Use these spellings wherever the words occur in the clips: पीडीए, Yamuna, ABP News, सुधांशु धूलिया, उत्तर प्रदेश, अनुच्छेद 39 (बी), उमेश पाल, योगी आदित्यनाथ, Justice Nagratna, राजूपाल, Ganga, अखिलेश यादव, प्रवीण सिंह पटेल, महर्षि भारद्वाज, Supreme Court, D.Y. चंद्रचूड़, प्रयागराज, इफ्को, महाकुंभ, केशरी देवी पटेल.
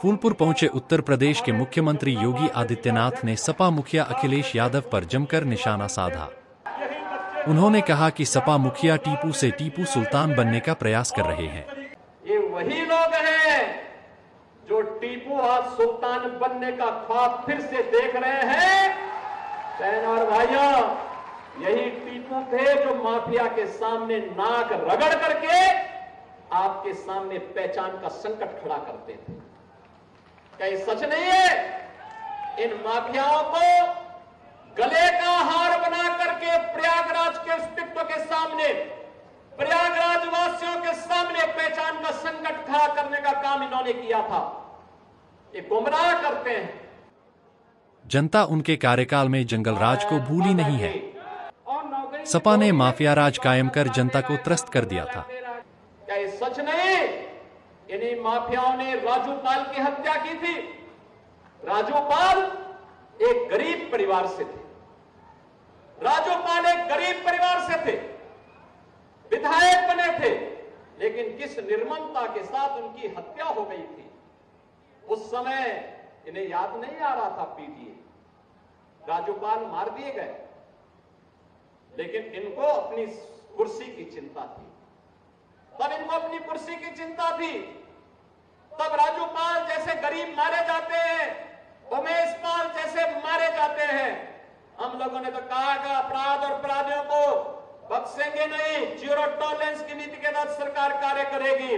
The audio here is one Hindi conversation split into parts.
फूलपुर पहुंचे उत्तर प्रदेश के मुख्यमंत्री योगी आदित्यनाथ ने सपा मुखिया अखिलेश यादव पर जमकर निशाना साधा। उन्होंने कहा कि सपा मुखिया टीपू से टीपू सुल्तान बनने का प्रयास कर रहे हैं। ये वही लोग हैं जो टीपू और सुल्तान बनने का ख्वाब फिर से देख रहे हैं। बहन और भाइयों, यही टीपू थे जो माफिया के सामने नाक रगड़ करके आपके सामने पहचान का संकट खड़ा करते थे। कहीं सच नहीं है? इन माफियाओं को गले का हार बना करके प्रयागराज के अस्तित्व के सामने, प्रयागराज वासियों के सामने पहचान का संकट खड़ा करने का काम इन्होंने किया था। ये गुमराह करते हैं। जनता उनके कार्यकाल में जंगलराज को भूली नहीं है। सपा ने माफिया राज कायम कर जनता को त्रस्त कर दिया था। क्या ये सच नहीं? इन्हीं माफियाओं ने राजूपाल की हत्या की थी। राजूपाल एक गरीब परिवार से थे, विधायक बने थे, लेकिन किस निर्ममता के साथ उनकी हत्या हो गई थी। उस समय इन्हें याद नहीं आ रहा था पीटीए। राजूपाल मार दिए गए, लेकिन इनको अपनी कुर्सी की चिंता थी। तब इनको अपनी कुर्सी की चिंता थी। तब राजूपाल जैसे गरीब मारे जाते हैं, उमेश पाल जैसे मारे जाते हैं। हम लोगों ने तो कहा कि अपराध और अपराधियों को बख्शेंगे नहीं, जीरो टॉलरेंस की नीति के तहत सरकार कार्य करेगी।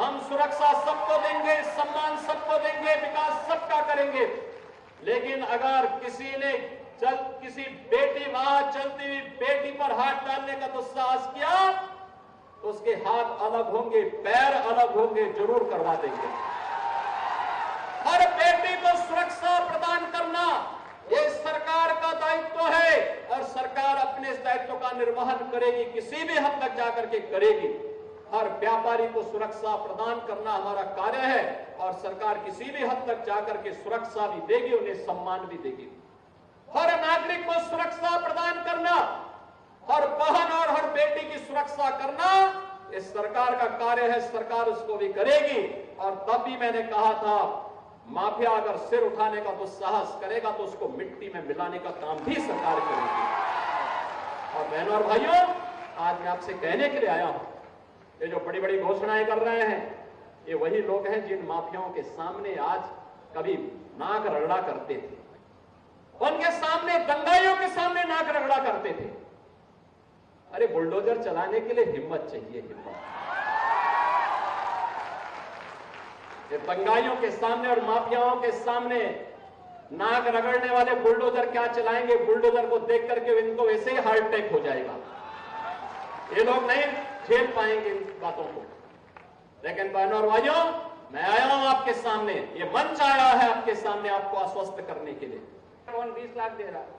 हम सुरक्षा सबको देंगे, सम्मान सबको देंगे, विकास सबका करेंगे। लेकिन अगर किसी बेटी वहां चलती हुई बेटी पर हाथ डालने का तो साहस किया, तो उसके हाथ अलग होंगे, पैर अलग होंगे, जरूर करवा देंगे। हर बेटी को सुरक्षा प्रदान करना ये सरकार का दायित्व है, और सरकार अपने इस दायित्व का निर्वहन करेगी, किसी भी हद तक जाकर के करेगी। हर व्यापारी को सुरक्षा प्रदान करना हमारा कार्य है, और सरकार किसी भी हद तक जाकर के सुरक्षा भी देगी, उन्हें सम्मान भी देगी। हर नागरिक को सुरक्षा प्रदान करना, हर बहन और हर बेटी की सुरक्षा करना इस सरकार का कार्य है। सरकार उसको भी करेगी। और तब भी मैंने कहा था, माफिया अगर सिर उठाने का तो साहस करेगा तो उसको मिट्टी में मिलाने का काम भी सरकार करेगी। और बहनों और भाइयों, आज मैं आपसे कहने के लिए आया हूं, ये जो बड़ी बड़ी घोषणाएं कर रहे हैं, ये वही लोग हैं जिन माफियाओं के सामने आज कभी नाक रगड़ा करते थे, उनके सामने, दंगाइयों के सामने नाक रगड़ा करते थे। अरे बुलडोजर चलाने के लिए हिम्मत चाहिए, हिम्मत। ये दंगाइयों के सामने और माफियाओं के सामने नाक रगड़ने वाले बुलडोजर क्या चलाएंगे? बुलडोजर को देख करके इनको वैसे ही हार्ट अटैक हो जाएगा। ये लोग नहीं झेल पाएंगे इन बातों को। लेकिन बहनों और भाइयों, मैं आया हूं आपके सामने, ये मंच आया है आपके सामने आपको आश्वस्त करने के लिए। कौन 20 लाख दे रहा है?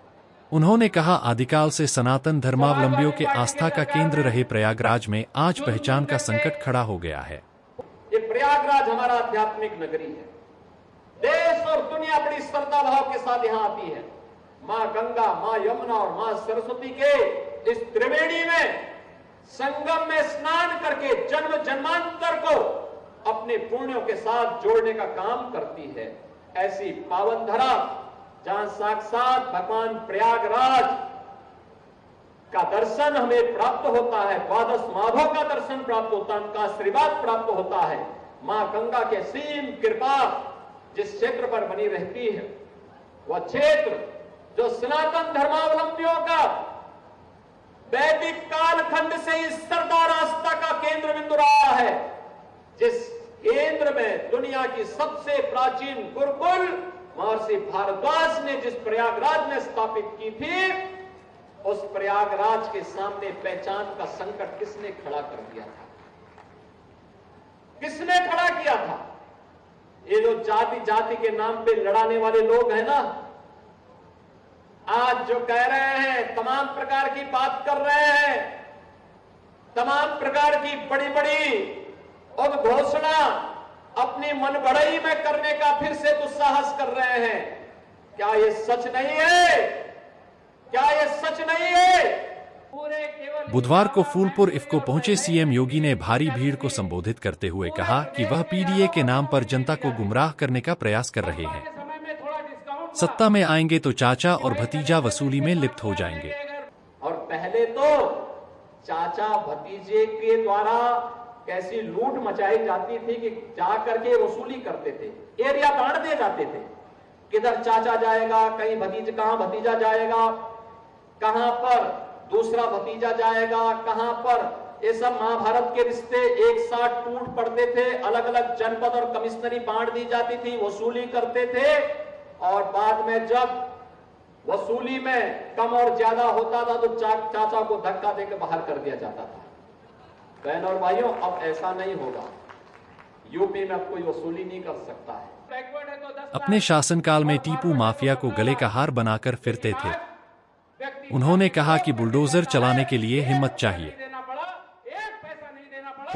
उन्होंने कहा, आदिकाल से सनातन धर्मावलंबियों के आस्था का केंद्र रहे प्रयागराज में आज पहचान का संकट खड़ा हो गया है। ये प्रयागराज हमारा आध्यात्मिक नगरी है। देश और दुनिया बड़ी श्रद्धा भाव के साथ यहाँ आती है। माँ गंगा, माँ यमुना और माँ सरस्वती के इस त्रिवेणी में, संगम में स्नान करके जन्म जन्मांतर को अपने पुण्यों के साथ जोड़ने का काम करती है। ऐसी पावन धरा जहां साक्षात भगवान प्रयागराज का दर्शन हमें प्राप्त होता है, द्वादश माधव का दर्शन प्राप्त होता है, उनका आशीर्वाद प्राप्त होता है। मां गंगा के सीम कृपा जिस क्षेत्र पर बनी रहती है, वह क्षेत्र जो सनातन धर्मावलंबियों का वैदिक कालखंड से ही श्रद्धा रास्ता का केंद्र बिंदु रहा है, जिस केंद्र में दुनिया की सबसे प्राचीन गुरुकुल महर्षि भारद्वाज ने जिस प्रयागराज में स्थापित की थी, उस प्रयागराज के सामने पहचान का संकट किसने खड़ा कर दिया था? किसने खड़ा किया था? ये जो जाति जाति के नाम पे लड़ाने वाले लोग हैं ना, आज जो कह रहे हैं, तमाम प्रकार की बात कर रहे हैं, तमाम प्रकार की बड़ी बड़ी उद्घोषणा अपनी मनगढ़ई में करने का फिर से दुस्साहस कर रहे हैं। क्या ये सच नहीं है? क्या ये सच नहीं है बुधवार को फूलपुर इफ्को पहुंचे सीएम योगी ने भारी भीड़ को संबोधित करते हुए कहा कि वह पीडीए के नाम पर जनता को गुमराह करने का प्रयास कर रहे हैं। सत्ता में आएंगे तो चाचा और भतीजा वसूली में लिप्त हो जाएंगे। और पहले तो चाचा भतीजे के द्वारा कैसी लूट मचाई जाती थी कि जा करके वसूली करते थे, एरिया बांट दिए जाते थे, किधर चाचा जाएगा, कहीं कहाँ भतीजा जाएगा, कहाँ पर दूसरा भतीजा जाएगा, कहाँ पर, ये सब महाभारत के रिश्ते एक साथ टूट पड़ते थे। अलग अलग जनपद और कमिश्नरी बांट दी जाती थी, वसूली करते थे और बाद में जब वसूली में कम और ज्यादा होता था तो चाचा को धक्का देकर बाहर कर दिया जाता था। बहनों और भाइयों, अब ऐसा नहीं होगा। यूपी में अब कोई वसूली नहीं कर सकता है। अपने शासनकाल में टीपू माफिया को गले का हार बनाकर फिरते थे। उन्होंने कहा कि बुलडोजर चलाने के लिए हिम्मत चाहिए।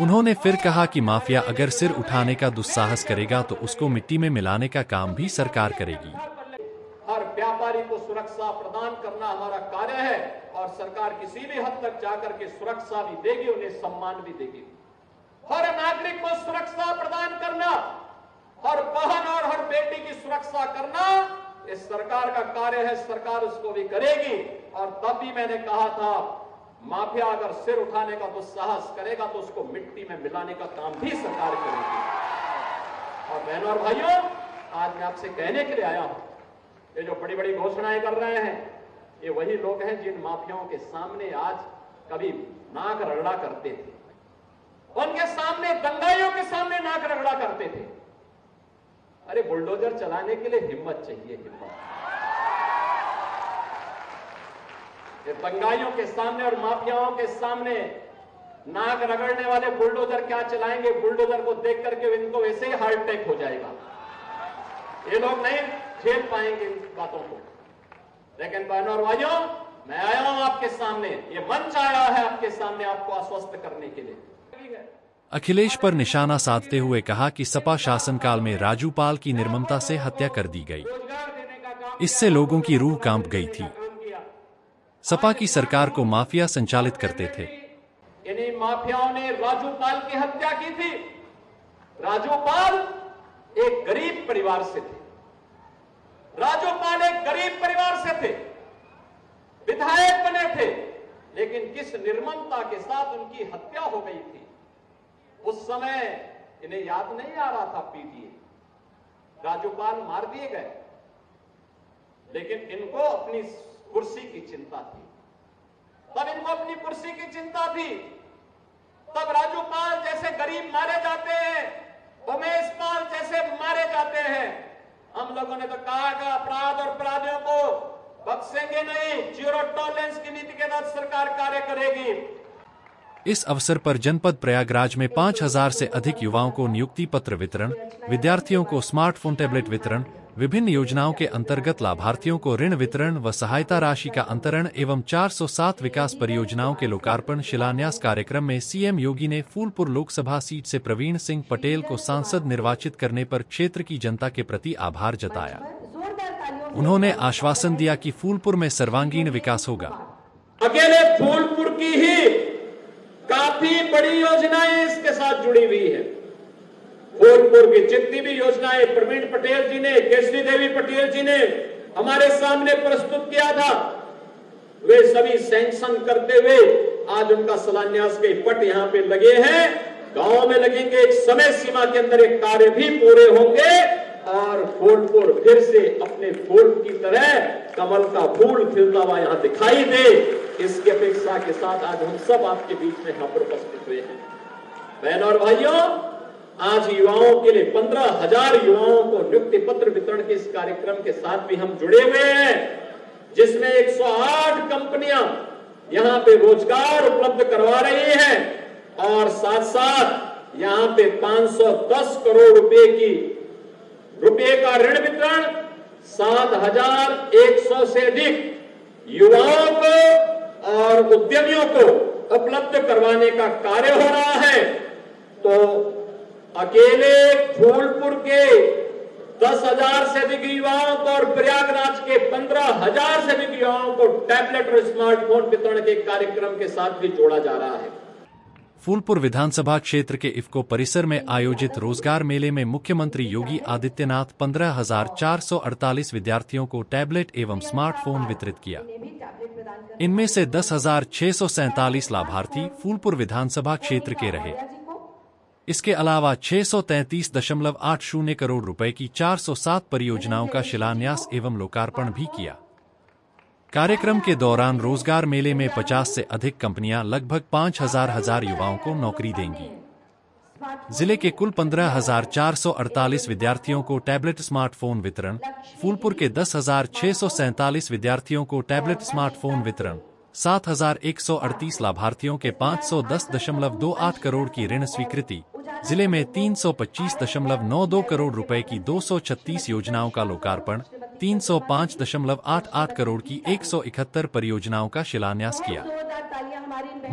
उन्होंने फिर कहा कि माफिया अगर सिर उठाने का दुस्साहस करेगा तो उसको मिट्टी में मिलाने का काम भी सरकार करेगी। हर व्यापारी को सुरक्षा प्रदान करना हमारा कार्य है और सरकार किसी भी हद तक जाकर के सुरक्षा भी देगी, उन्हें सम्मान भी देगी। हर नागरिक को सुरक्षा प्रदान करना, हर बहन और हर बेटी की सुरक्षा करना, इस सरकार का कार्य है। सरकार उसको भी करेगी। और तब भी मैंने कहा था, माफिया अगर सिर उठाने का दुस्साहस करेगा तो उसको मिट्टी में मिलाने का काम भी सरकार करेगी। और बहनों और भाइयों, आज मैं आपसे कहने के लिए आया हूं, ये जो बड़ी बड़ी घोषणाएं कर रहे हैं, ये वही लोग हैं जिन माफियाओं के सामने आज कभी नाक रगड़ा करते थे, उनके सामने, दंगाइयों के सामने नाक रगड़ा करते थे। अरे बुलडोजर चलाने के लिए हिम्मत चाहिए, हिम्मत। ये दंगाइयों के सामने और माफियाओं के सामने नाक रगड़ने वाले बुलडोजर क्या चलाएंगे? बुलडोजर को देख करके इनको वैसे ही हार्ट अटैक हो जाएगा। ये लोग नहीं झेल पाएंगे इन बातों को। लेकिन बहनों और भाइयों, मैं आया हूं आपके सामने, ये मंच आया है आपके सामने आपको आश्वस्त करने के लिए। अखिलेश पर निशाना साधते हुए कहा कि सपा शासनकाल में राजूपाल की निर्ममता से हत्या कर दी गई, इससे लोगों की रूह कांप गई थी। सपा की सरकार को माफिया संचालित करते थे। इन्हीं माफियाओं ने राजूपाल की हत्या की थी। राजूपाल एक गरीब परिवार से थे, राजूपाल एक गरीब परिवार से थे, विधायक बने थे, लेकिन किस निर्ममता के साथ उनकी हत्या हो गई थी। उस समय इन्हें याद नहीं आ रहा था पीडीए, राजूपाल मार दिए गए, लेकिन इनको अपनी कुर्सी की चिंता थी। तब इनको अपनी कुर्सी की चिंता थी, तब राजूपाल जैसे गरीब मारे जाते हैं, उमेश पाल जैसे मारे जाते हैं। हम लोगों ने तो कहा कि अपराध और अपराधियों को बख्शेंगे नहीं, जीरो टॉलरेंस की नीति के तहत सरकार कार्य करेगी। इस अवसर पर जनपद प्रयागराज में 5000 से अधिक युवाओं को नियुक्ति पत्र वितरण, विद्यार्थियों को स्मार्टफोन टैबलेट वितरण, विभिन्न योजनाओं के अंतर्गत लाभार्थियों को ऋण वितरण व सहायता राशि का अंतरण एवं 407 विकास परियोजनाओं के लोकार्पण शिलान्यास कार्यक्रम में सीएम योगी ने फूलपुर लोकसभा सीट से प्रवीण सिंह पटेल को सांसद निर्वाचित करने पर क्षेत्र की जनता के प्रति आभार जताया। उन्होंने आश्वासन दिया कि फूलपुर में सर्वांगीण विकास होगा। अकेले फूलपुर की ही काफी बड़ी योजनाएं इसके साथ जुड़ी हुई है। फूलपुर की जितनी भी योजनाएं प्रवीण पटेल जी ने, केशरी देवी पटेल जी ने हमारे सामने प्रस्तुत किया था, वे सभी सैंक्शन करते हुए आज उनका शिलान्यास के पट यहाँ पे लगे हैं। गांव में लगेंगे, एक समय सीमा के अंदर एक कार्य भी पूरे होंगे और फूलपुर फिर से अपने फूल की तरह कमल का फूल खिलता हुआ यहाँ दिखाई दे, इसकी अपेक्षा के साथ आज हम सब आपके बीच में यहाँ पर उपस्थित हुए हैं। बहनों और भाइयों, आज युवाओं के लिए 15,000 युवाओं को नियुक्ति पत्र वितरण के इस कार्यक्रम के साथ भी हम जुड़े हुए हैं, जिसमें 108 कंपनियां यहाँ पे रोजगार उपलब्ध करवा रही हैं और साथ साथ यहाँ पे 510 करोड़ रुपए का ऋण वितरण, 7,100 से अधिक युवाओं को और उद्यमियों को उपलब्ध करवाने का कार्य हो रहा है। तो अकेले फूलपुर के 10,000 से अधिक युवाओं को और प्रयागराज के 15,000 से अधिक युवाओं को टैबलेट और स्मार्टफोन वितरण के कार्यक्रम के साथ भी जोड़ा जा रहा है। फूलपुर विधानसभा क्षेत्र के इफको परिसर में आयोजित रोजगार मेले में मुख्यमंत्री योगी आदित्यनाथ 15,448 विद्यार्थियों को टैबलेट एवं स्मार्टफोन वितरित किया। इनमें से 10,647 लाभार्थी फूलपुर विधानसभा क्षेत्र के रहे। इसके अलावा 633.80 करोड़ रुपए की 407 परियोजनाओं का शिलान्यास एवं लोकार्पण भी किया। कार्यक्रम के दौरान रोजगार मेले में 50 से अधिक कंपनियां लगभग 5,000 युवाओं को नौकरी देंगी। जिले के कुल 15,448 विद्यार्थियों को टैबलेट स्मार्टफोन वितरण, फूलपुर के 10,647 विद्यार्थियों को टैबलेट स्मार्टफोन वितरण, 7,138 लाभार्थियों के 510.28 करोड़ की ऋण स्वीकृति, जिले में 325.92 करोड़ रुपए की 236 योजनाओं का लोकार्पण, 305.88 करोड़ की 171 परियोजनाओं का शिलान्यास किया।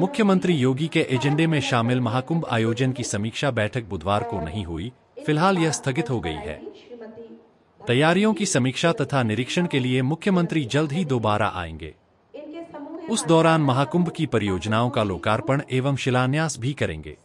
मुख्यमंत्री योगी के एजेंडे में शामिल महाकुंभ आयोजन की समीक्षा बैठक बुधवार को नहीं हुई, फिलहाल यह स्थगित हो गई है। तैयारियों की समीक्षा तथा निरीक्षण के लिए मुख्यमंत्री जल्द ही दोबारा आएंगे। उस दौरान महाकुंभ की परियोजनाओं का लोकार्पण एवं शिलान्यास भी करेंगे।